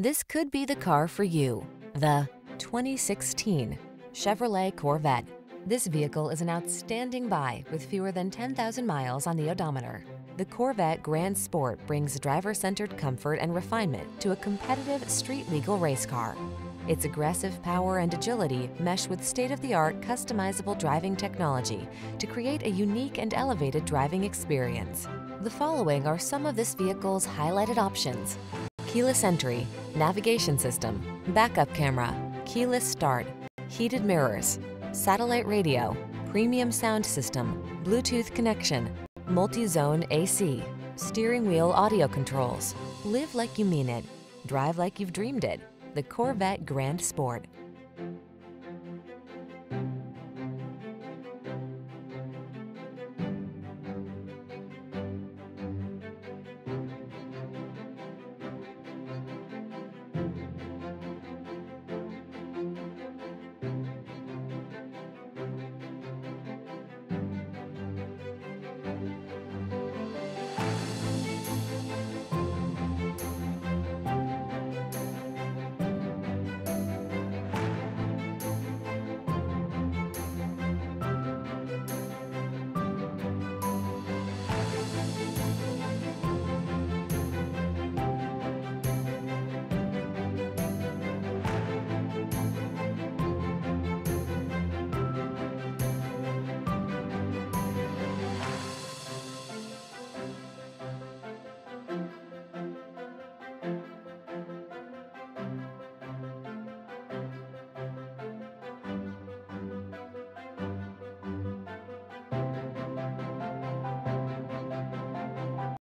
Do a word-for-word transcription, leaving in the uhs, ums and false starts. This could be the car for you. The twenty sixteen Chevrolet Corvette. This vehicle is an outstanding buy with fewer than ten thousand miles on the odometer. The Corvette Grand Sport brings driver-centered comfort and refinement to a competitive street-legal race car. Its aggressive power and agility mesh with state-of-the-art customizable driving technology to create a unique and elevated driving experience. The following are some of this vehicle's highlighted options: keyless entry, navigation system, backup camera, keyless start, heated mirrors, satellite radio, premium sound system, Bluetooth connection, multi-zone A C, steering wheel audio controls. Live like you mean it. Drive like you've dreamed it. The Corvette Grand Sport.